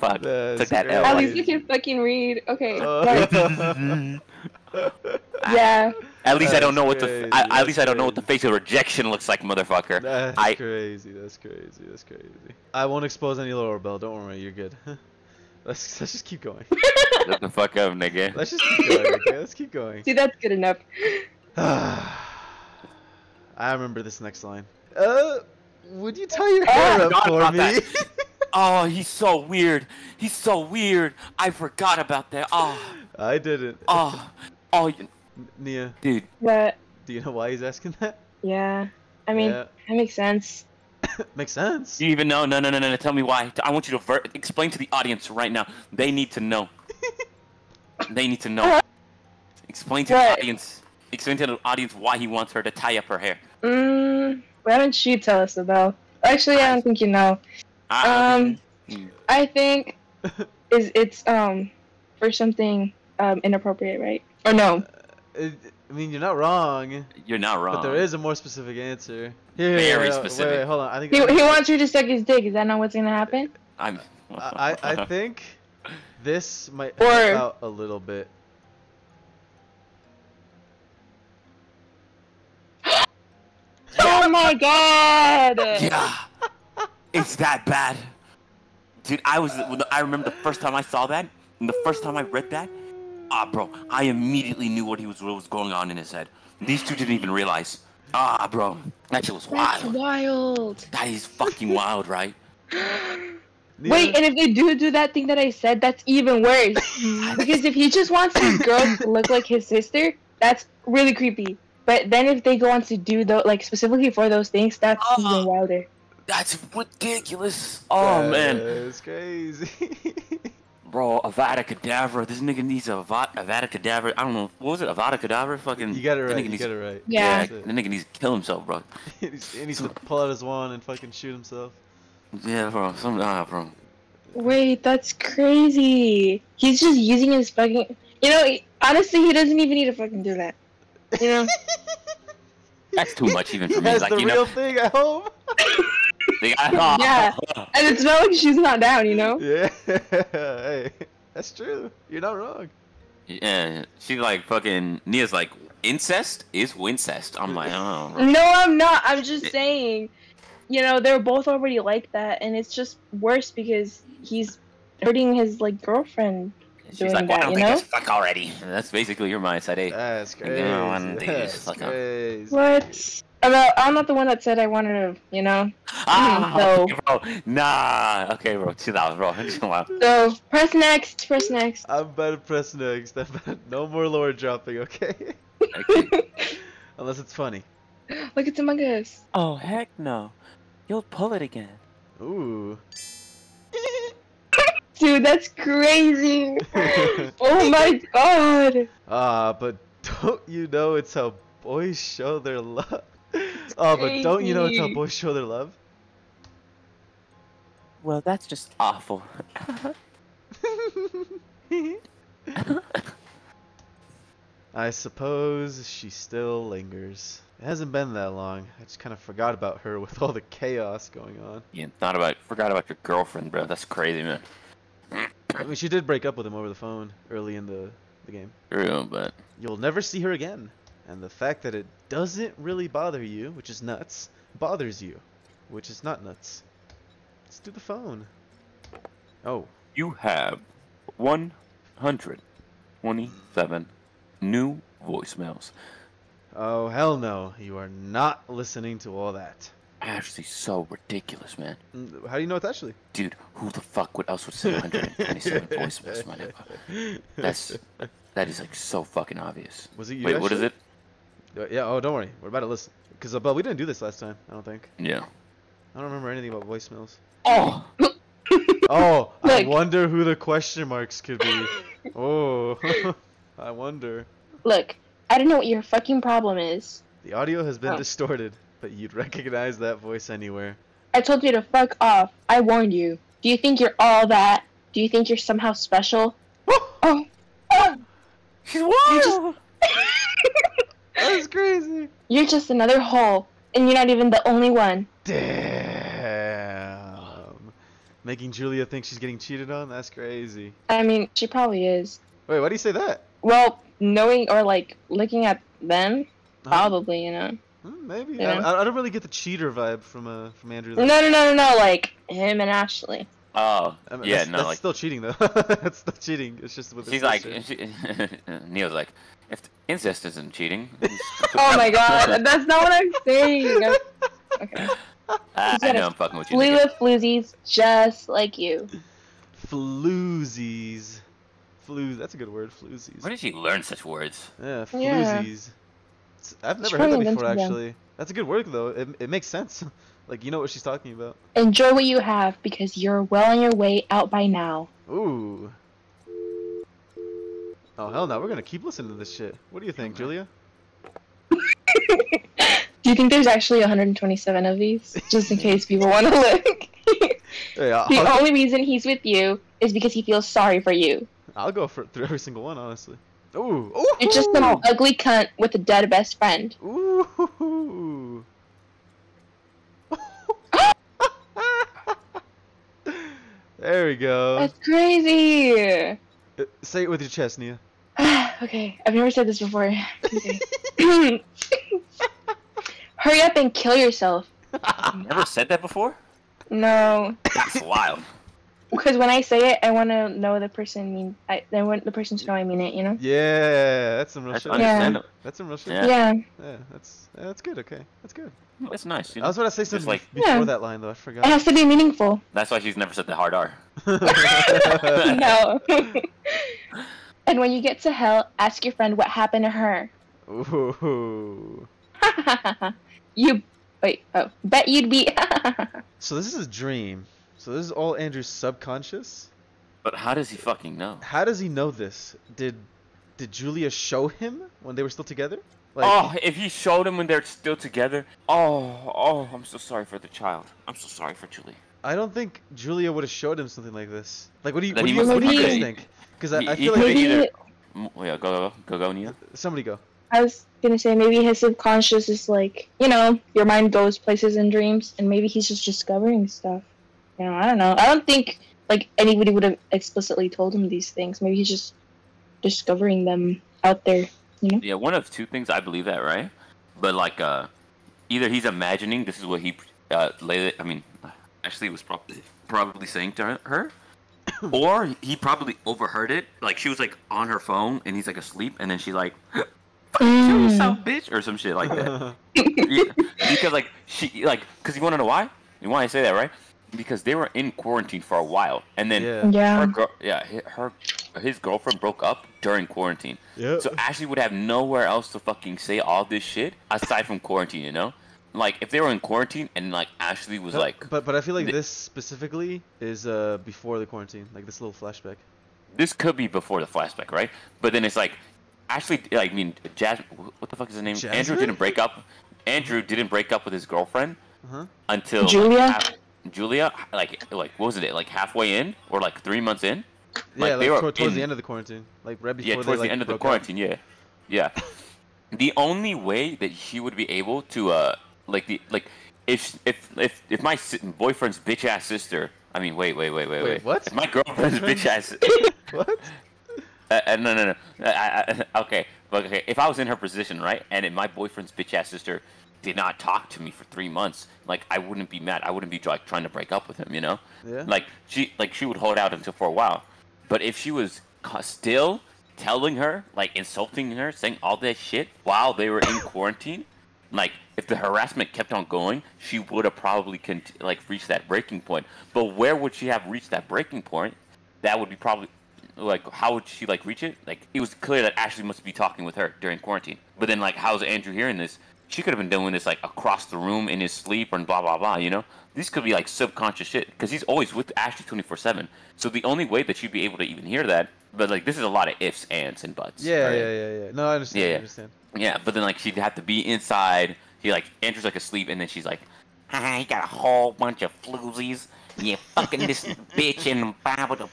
Fuck. Took that L. At least you can fucking read. Okay. Yeah. At least I don't know what the at least I don't know what the face of rejection looks like, motherfucker. That's crazy. That's crazy. That's crazy. I won't expose any Laurel Bell. Don't worry, you're good. Let's just keep going. Shut the fuck up, nigga. Let's just keep going. Okay? Let's keep going. See, that's good enough. I remember this next line. Would you tie your hair up for me? Oh, he's so weird. He's so weird. I forgot about that. Oh. I didn't. Oh. Oh. Nia. Dude. What? Do you know why he's asking that? Yeah. I mean, that makes sense. Makes sense. You even know? No, no, no, no, no. Tell me why. I want you to explain to the audience right now. They need to know. They need to know. Explain to the audience. Explain to the audience why he wants her to tie up her hair. Why don't you tell us about? Actually, I don't think you know. I think it's for something inappropriate, right? Or no? I mean, you're not wrong. You're not wrong. But there is a more specific answer. Here, Very specific. Wait, hold on. I think he wants you to suck his dick. Is that not what's gonna happen? I think this might help out a little bit. Oh my god! Yeah, it's that bad, dude. I remember the first time I saw that, and the first time I read that. Ah, bro, I immediately knew what was going on in his head. These two didn't even realize. Ah, bro, that shit was wild. That's wild. That is fucking wild, right? Wait, and if they do that thing that I said, that's even worse. Because if he just wants his girl to look like his sister, that's really creepy. But then if they go on to do those, like specifically for those things, that's even wilder. That's ridiculous. Oh man, it's crazy. Bro, Avada Kedavra. This nigga needs a Avada Kedavra. I don't know. What was it? Avada Kedavra? Fucking. You got it right. You got it right. Yeah. The nigga needs to kill himself, bro. He needs to pull out his wand and fucking shoot himself. Yeah, bro. Bro. Wait, that's crazy. He's just using his fucking. You know, honestly, he doesn't even need to fucking do that. You know. That's too much even for me. That's like, the real thing at home. Yeah, and it's not like she's not down, you know? Yeah, hey, that's true. You're not wrong. Yeah, she like fucking, Nia's like, incest is wincest. I'm like, oh. Bro. No, I'm not. I'm just saying, you know, they're both already like that, and it's just worse because he's hurting his, like, girlfriend. She's like, well, I don't think it's fuck already. That's basically your mindset, eh? That's crazy. What? I'm not the one that said I wanted to, you know? Ah, okay, bro. Nah. Okay, bro. Chill out, bro. Chill out. So, press next. Press next. I'm about to press next. No more lore dropping, okay? Unless it's funny. Look, it's Among Us. Oh, heck no. You'll pull it again. Ooh. Dude, that's crazy. Oh my god. But don't you know it's how boys show their love? Oh, but don't you know it's how boys show their love? Well, that's just awful. I suppose she still lingers. It hasn't been that long. I just kind of forgot about her with all the chaos going on. Yeah, forgot about your girlfriend, bro. That's crazy, man. I mean, she did break up with him over the phone early in the game. True, but... You'll never see her again. And the fact that it doesn't really bother you, which is nuts, bothers you, which is not nuts. Let's do the phone. Oh. You have 127 new voicemails. Oh, hell no. You are not listening to all that. Ashley's so ridiculous, man. How do you know it's Ashley? Dude, who the fuck would else would 727 voicemails, my nigga? That is like so fucking obvious. Was it you? Wait, Ashley? What is it? Yeah, oh, don't worry. We're about to listen. Because, but we didn't do this last time, I don't think. Yeah. I don't remember anything about voicemails. Oh! Oh, like... I wonder who the question marks could be. Oh, I wonder. Look, I don't know what your fucking problem is. The audio has been distorted. But you'd recognize that voice anywhere. I told you to fuck off. I warned you. Do you think you're all that? Do you think you're somehow special? Oh, oh, She's wild! That's crazy. You're just another hole, and you're not even the only one. Damn. Making Julia think she's getting cheated on? That's crazy. I mean, she probably is. Wait, why do you say that? Well, knowing or, like, looking at them, probably, you know. Maybe. Yeah. I don't really get the cheater vibe from Andrew. No, no, no, no, no, like, him and Ashley. Oh, I mean, yeah, that's, no. That's like, still cheating, though. That's still cheating. It's just with she's like, Neil's like, if incest isn't cheating. Oh my god, that's not what I'm saying. Okay. I know I'm fucking with you. We with floozies just like you. Floozies. Flooz. That's a good word, floozies. Where did she learn such words? Yeah, floozies. Yeah. I've never heard that before, actually. Them. That's a good word, though. It makes sense. Like, you know what she's talking about. Enjoy what you have, because you're well on your way out by now. Ooh. Oh, hell no. We're going to keep listening to this shit. What do you think, Julia? Do you think there's actually 127 of these? Just in case people want to look. The only reason he's with you is because he feels sorry for you. I'll go through every single one, honestly. Ooh. Ooh. You're just an ugly cunt with a dead best friend. Ooh. There we go. That's crazy. Say it with your chest, Nia. Okay, I've never said this before. Okay. Hurry up and kill yourself. I've never said that before? No. That's wild. Because when I say it, I want to know the person mean. I want the person to know I mean it. You know. Yeah, that's some real shit. Yeah. That's some real shit. Yeah. Yeah, that's good. Okay, that's good. That's nice. I was going to say something like, before that line though. I forgot. It has to be meaningful. That's why she's never said the hard R. No. And when you get to hell, ask your friend what happened to her. Ooh. You wait. Oh, bet you'd be. So this is a dream. So this is all Andrew's subconscious? But how does he fucking know? How does he know this? Did Julia show him when they were still together? Like, oh, if he showed him when they're still together. Oh, I'm so sorry for the child. I'm so sorry for Julia. I don't think Julia would have showed him something like this. Like, what do you guys think? Because I feel like... Either... Yeah, go, Nia. Somebody go. I was going to say, maybe his subconscious is like, you know, your mind goes places in dreams, and maybe he's just discovering stuff. You know, I don't know. I don't think, like, anybody would have explicitly told him these things. Maybe he's just discovering them out there, you know? Yeah, one of two things. I believe that, right? But, like, either he's imagining this is what he later, I mean, Ashley was probably saying to her, or he probably overheard it. Like, she was, like, on her phone, and he's, like, asleep, and then she, like, kill yourself, bitch, or some shit like that. Yeah, because, like, she, like, because you want to know why? You want to say that, right? Because they were in quarantine for a while, and then his girlfriend broke up during quarantine. Yep. So Ashley would have nowhere else to fucking say all this shit aside from quarantine, you know? Like, if they were in quarantine and, like, Ashley was like... But I feel like this specifically is before the quarantine, like this little flashback. This could be before the flashback, right? But then it's like, Ashley, like, I mean, Jasmine, what the fuck is his name? Jasmine? Andrew didn't break up with his girlfriend until... Julia? Julia, like what was it? Like halfway in, or like 3 months in? Yeah, like they were towards the end of the quarantine, like right before. Yeah, towards the end of the quarantine. Yeah. The only way that he would be able to, if my boyfriend's bitch ass sister, I mean, wait, what? If my girlfriend's bitch ass. What? No. Okay. If I was in her position, right, and if my boyfriend's bitch ass sister did not talk to me for 3 months, like, I wouldn't be mad. I wouldn't be, like, trying to break up with him, you know? Yeah. Like she would hold out until for a while. But if she was still telling her, like, insulting her, saying all that shit while they were in quarantine, like, if the harassment kept on going, she would have probably, reached that breaking point. But where would she have reached that breaking point? That would be probably... Like, how would she, like, reach it? Like, it was clear that Ashley must be talking with her during quarantine. But then, like, how's Andrew hearing this? She could have been doing this, like, across the room in his sleep and blah, blah, blah, you know? This could be, like, subconscious shit, because he's always with Ashley 24/7. So the only way that she'd be able to even hear that, but, like, this is a lot of ifs, ands, and buts. Yeah, right? Yeah. No, I understand. Yeah. Yeah, but then, like, she'd have to be inside. He, like, Andrew's, like, asleep, and then she's like, I got a whole bunch of floozies. You fucking this bitch and blah, blah, blah.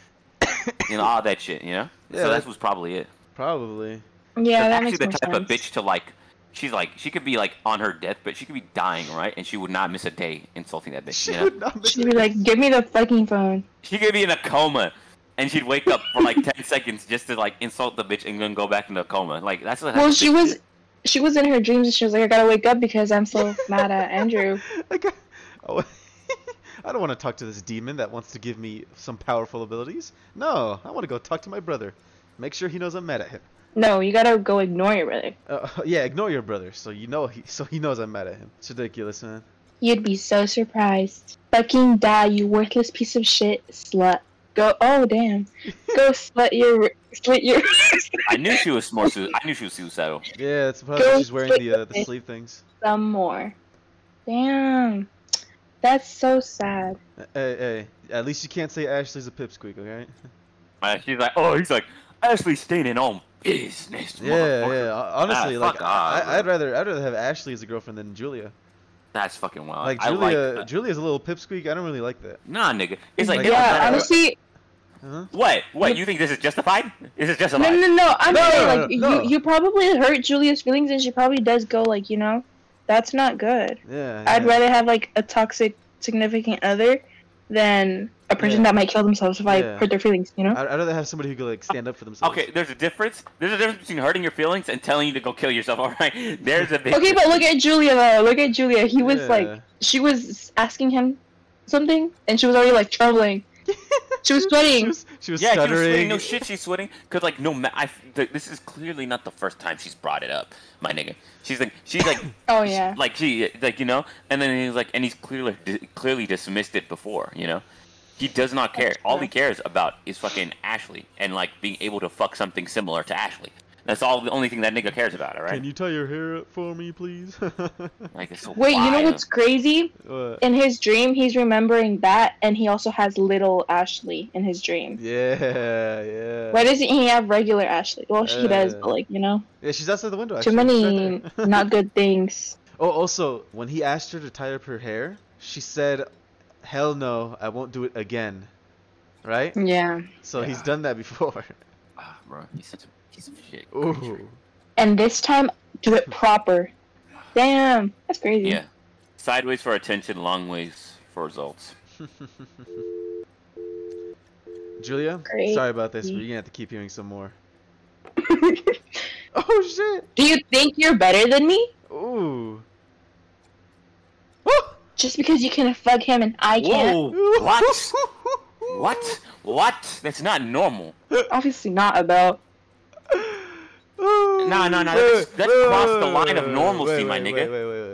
And all that shit, you know? Yeah, so that was probably it. Probably. Yeah, that makes more sense. She's the type of bitch to like. She's like, she could be like on her death, but she could be dying, right? And she would not miss a day insulting that bitch. She'd be like, give me the fucking phone. She could be in a coma, and she'd wake up for like 10 seconds just to like insult the bitch and then go back into a coma. Like that's what. Well, she was in her dreams, and she was like, I gotta wake up because I'm so mad at Andrew. Like, oh, I don't want to talk to this demon that wants to give me some powerful abilities. No, I want to go talk to my brother. Make sure he knows I'm mad at him. No, you gotta go ignore your brother. Yeah, ignore your brother, so you know he knows I'm mad at him. It's ridiculous, man. You'd be so surprised. Fucking die, you worthless piece of shit, slut. Go, oh damn, go slit your. I knew she was more. I knew she was suicidal. Yeah, that's probably why she's wearing the sleeve things. Some more. Damn, that's so sad. Hey, at least you can't say Ashley's a pipsqueak, okay? She's like, oh, he's like, Ashley's staying in home. Business, yeah. Honestly, like I'd rather have Ashley as a girlfriend than Julia. That's fucking wild. Like Julia's a little pipsqueak. I don't really like that. Nah, nigga. It's like yeah, honestly. Huh? What? You think this is justified? Is it justified? No. I'm saying like you probably hurt Julia's feelings, and she probably does go like, you know, that's not good. Yeah. I'd rather have like a toxic significant other than a person that might kill themselves if I hurt their feelings, you know? I'd rather have somebody who could, like, stand up for themselves. Okay, there's a difference. There's a difference between hurting your feelings and telling you to go kill yourself, alright? There's a big okay, but look at Julia, though. Look at Julia. He was, like, she was asking him something, and she was already, like, trembling. She was sweating. She was stuttering. Yeah, she was sweating. No shit, she's sweating. Because, like, this is clearly not the first time she's brought it up, my nigga. She's like, oh, yeah. Like, you know? And then he's like, and he's clearly dismissed it before, you know? He does not care. All he cares about is fucking Ashley and, like, being able to fuck something similar to Ashley. That's all the only thing that nigga cares about, all right? Can you tie your hair up for me, please? Like, it's so wait, wild. You know what's crazy? What? In his dream, he's remembering that, and he also has little Ashley in his dream. Yeah. Why doesn't he have regular Ashley? Well, she does, but, like, you know? Yeah, she's outside the window, actually. Too many not good things. Oh, also, when he asked her to tie up her hair, she said... Hell no, I won't do it again. Right? Yeah. So he's done that before. Ah, bro, he's such a piece of shit. Ooh. And this time, do it proper. Damn, that's crazy. Yeah. Sideways for attention, long ways for results. Julia, sorry about this, but you're gonna have to keep hearing some more. Oh shit! Do you think you're better than me? Ooh. Just because you can fuck him and I can't. Whoa, what? What? That's not normal. Obviously not, Abel. No. That crossed the line of normalcy, my nigga.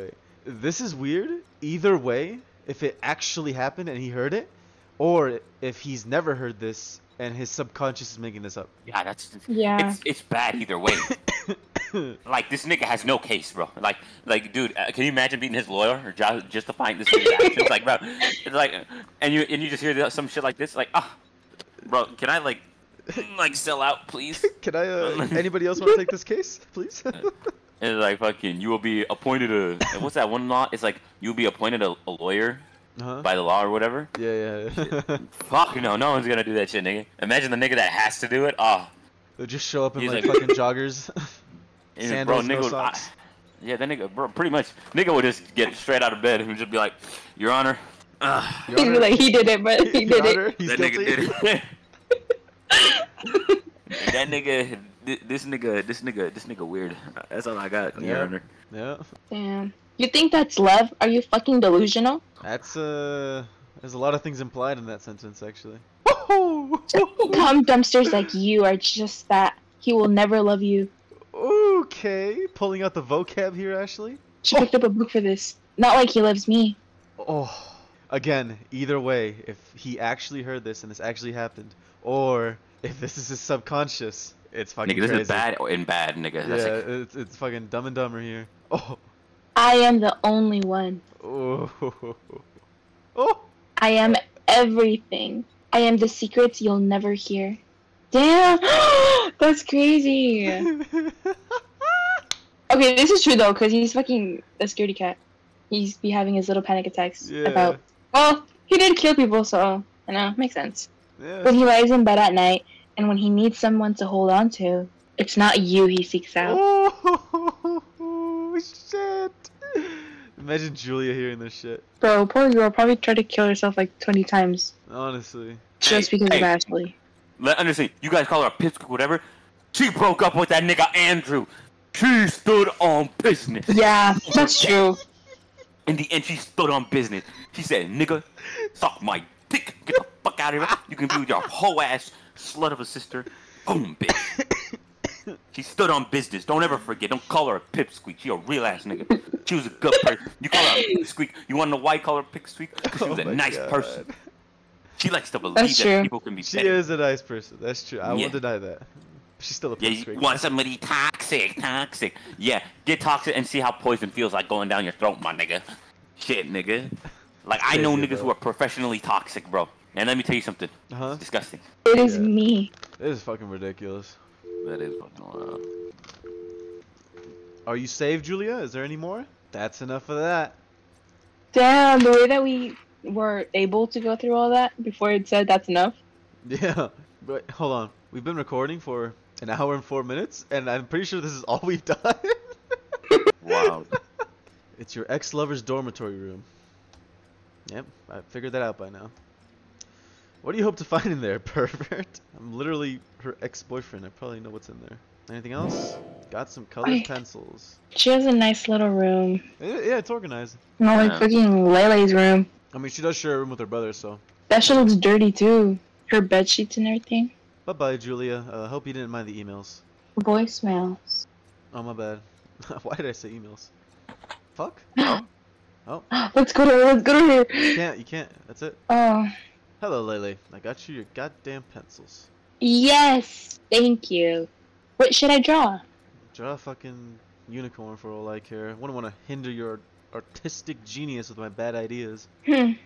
Wait. This is weird. Either way, if it actually happened and he heard it, or if he's never heard this and his subconscious is making this up. Yeah, it's bad either way. Like, this nigga has no case, bro. Like, dude, can you imagine being his lawyer or justifying this nigga's actions? Like, bro, it's like, and you just hear some shit like this, like, bro, can I like sell out, please? Can I? Anybody else want to take this case, please? It's like fucking, you will be appointed a. What's that one law? It's like you'll be appointed a lawyer by the law or whatever. Yeah. Fuck no, no one's gonna do that shit, nigga. Imagine the nigga that has to do it. They'll just show up in like fucking joggers. Sandals, bro, nigga, no yeah, that nigga, bro, pretty much, nigga would just get straight out of bed and just be like, Your Honor. He'd be like, he did it, but he did it. That nigga did it. That nigga, this nigga weird. That's all I got, Your Honor. Yeah. Damn. You think that's love? Are you fucking delusional? That's, there's a lot of things implied in that sentence, actually. Come dumpsters like you are just that. He will never love you. Okay, pulling out the vocab here, Ashley. She picked up a book for this. Not like he loves me. Oh, again, either way, if he actually heard this and this actually happened, or if this is his subconscious, it's fucking crazy. Nigga, this is bad and bad, nigga. That's it's fucking Dumb and Dumber here. Oh. I am the only one. Oh. I am everything. I am the secrets you'll never hear. Damn, that's crazy. Okay, this is true though, cause he's fucking a scaredy cat. He's be having his little panic attacks about. Well, he did kill people, so you know, makes sense. Yeah. When he lies in bed at night, and when he needs someone to hold on to, It's not you he seeks out. Oh, shit. Imagine Julia hearing this shit. Bro, poor girl probably tried to kill herself like 20 times. Honestly. Just because of Ashley. Let understand, you guys call her a pipsqueak, whatever. She broke up with that nigga Andrew. She stood on business. Yeah, that's true. In the end, she stood on business. She said, nigga, suck my dick. Get the fuck out of here. You can be with your whole ass slut of a sister. Boom, bitch. She stood on business. Don't ever forget. Don't call her a pipsqueak. She a real ass nigga. She was a good person. You call her a pipsqueak. You want to know why you call her a pipsqueak? Because she was a nice person. She likes to believe that people can be better. She is a nice person. That's true. I won't deny that. She's still a pipsqueak. Yeah, you want somebody toxic, toxic. Yeah, get toxic and see how poison feels like going down your throat, my nigga. Shit, nigga. Like, I know niggas who are professionally toxic, bro. And let me tell you something. It's disgusting. It is me. It is fucking ridiculous. That is fucking wild. Are you saved, Julia? Is there any more? That's enough of that. Damn, the way that we were able to go through all that before it said that's enough. Yeah, but hold on. We've been recording for an hour and 4 minutes, and I'm pretty sure this is all we've done. Wow. It's your ex-lover's dormitory room. Yep, I figured that out by now. What do you hope to find in there, pervert? I'm literally her ex-boyfriend. I probably know what's in there. Anything else? Got some colored pencils. She has a nice little room. Yeah, it's organized. Not like freaking Leyley's room. I mean, she does share a room with her brother, so. That shit looks dirty, too. Her bed sheets and everything. Bye-bye, Julia. Hope you didn't mind the emails. Voicemails. Oh, my bad. Why did I say emails? Fuck. Oh. Let's go to here. You can't. You can't. That's it. Oh. Hello, Leyley. I got you your goddamn pencils. Yes, thank you. What should I draw? Draw a fucking unicorn for all I care. I wouldn't want to hinder your artistic genius with my bad ideas. Good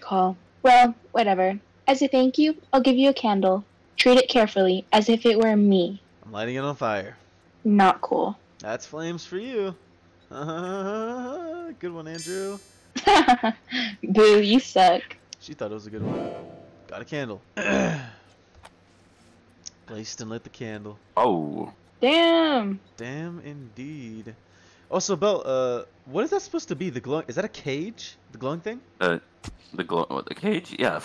call. Well, whatever. As a thank you, I'll give you a candle. Treat it carefully, as if it were me. I'm lighting it on fire. Not cool. That's flames for you. Good one, Andrew. Boo, you suck. She thought it was a good one. Got a candle. Placed and lit the candle. Oh. Damn. Damn indeed. Also, Belle, what is that supposed to be? The glowing? Is that a cage? The glowing thing? The cage? Yeah,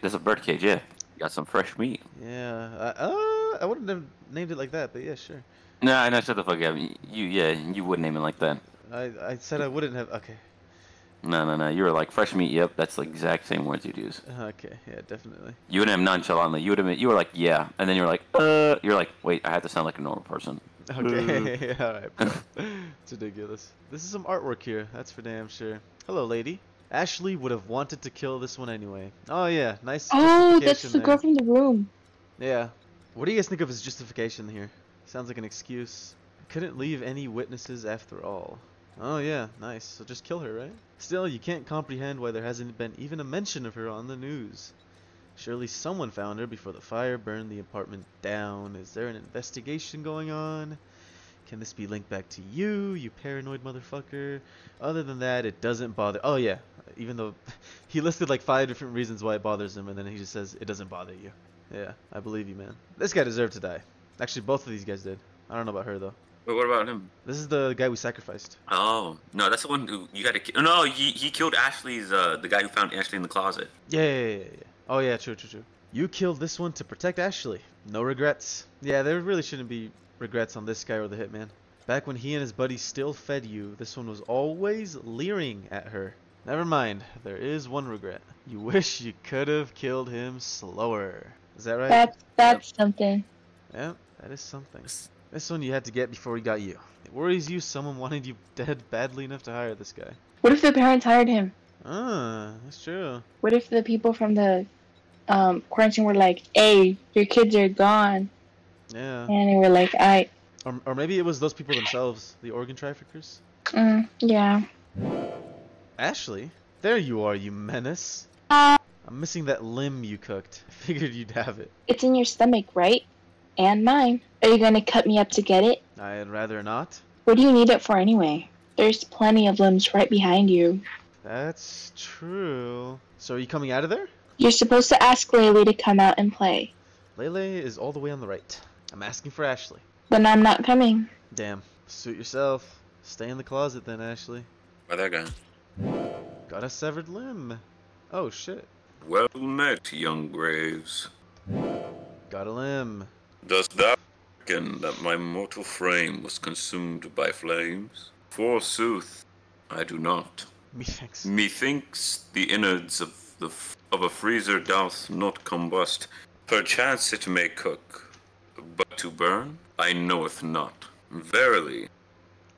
there's a bird cage. Yeah, you got some fresh meat. Yeah. I wouldn't have named it like that, but yeah, sure. Nah, no, shut the fuck up. You would name it like that. I said I wouldn't have. Okay. No. You were like, fresh meat, yep. That's the exact same words you'd use. Okay, yeah, definitely. You wouldn't have nonchalantly. You were like, yeah. And then you were like, You're like, wait, I have to sound like a normal person. Okay, alright, bro. It's ridiculous. This is some artwork here. That's for damn sure. Hello, lady. Ashley would have wanted to kill this one anyway. Oh, yeah, nice justification. Oh, that's the girl from the room. Yeah. What do you guys think of his justification here? Sounds like an excuse. Couldn't leave any witnesses after all. Oh yeah, nice. So just kill her, right? Still, you can't comprehend why there hasn't been even a mention of her on the news. Surely someone found her before the fire burned the apartment down. Is there an investigation going on? Can this be linked back to you, you paranoid motherfucker? Other than that, it doesn't bother. Oh yeah, even though he listed like 5 different reasons why it bothers him, and then he just says, it doesn't bother you. Yeah, I believe you, man. This guy deserved to die. Actually, both of these guys did. I don't know about her, though. Wait, what about him? This is the guy we sacrificed. Oh, no, that's the one who you gotta kill. No, he killed Ashley's, the guy who found Ashley in the closet. Yeah. Oh, yeah, true. You killed this one to protect Ashley. No regrets. Yeah, there really shouldn't be regrets on this guy or the hitman. Back when he and his buddy still fed you, this one was always leering at her. Never mind, there is one regret. You wish you could have killed him slower. Is that right? That's something. Yeah, that is something. This one you had to get before he got you. It worries you someone wanted you dead badly enough to hire this guy. What if the parents hired him? Ah, that's true. What if the people from the quarantine were like, hey, your kids are gone. Yeah. And they were like, I... Or maybe it was those people themselves, the organ traffickers. Yeah. Ashley? There you are, you menace. I'm missing that limb you cooked. I figured you'd have it. It's in your stomach, right? And mine. Are you going to cut me up to get it? I'd rather not. What do you need it for anyway? There's plenty of limbs right behind you. That's true. So are you coming out of there? You're supposed to ask Leyley to come out and play. Leyley is all the way on the right. I'm asking for Ashley. Then I'm not coming. Damn. Suit yourself. Stay in the closet then, Ashley. Where'd I go? Got a severed limb. Oh, shit. Well met, young Graves. Got a limb. Dost thou reckon that my mortal frame was consumed by flames? Forsooth, I do not. Methinks. Methinks the innards of a freezer doth not combust. Perchance it may cook, but to burn I knoweth not. Verily,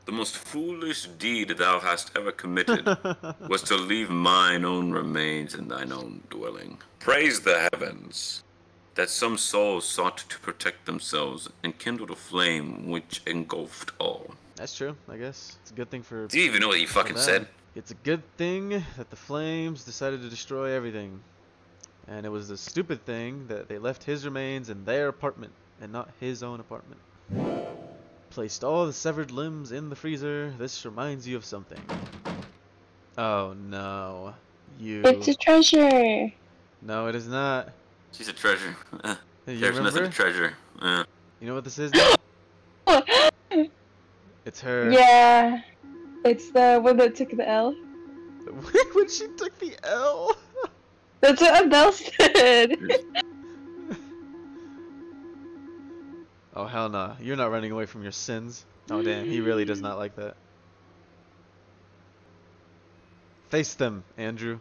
the most foolish deed thou hast ever committed was to leave mine own remains in thine own dwelling. Praise the heavens that some souls sought to protect themselves and kindled a flame which engulfed all. That's true, I guess. It's a good thing for... Do you even know what you fucking said? It's a good thing that the flames decided to destroy everything. And it was the stupid thing that they left his remains in their apartment and not his own apartment. Placed all the severed limbs in the freezer. This reminds you of something. Oh no. You... It's a treasure! No, it is not. She's a treasure. There's nothing to treasure. You know what this is now? It's her. Yeah. It's the one that took the L. When she took the L? That's what Abel said. Oh, hell nah. You're not running away from your sins. Oh, damn. He really does not like that. Face them, Andrew.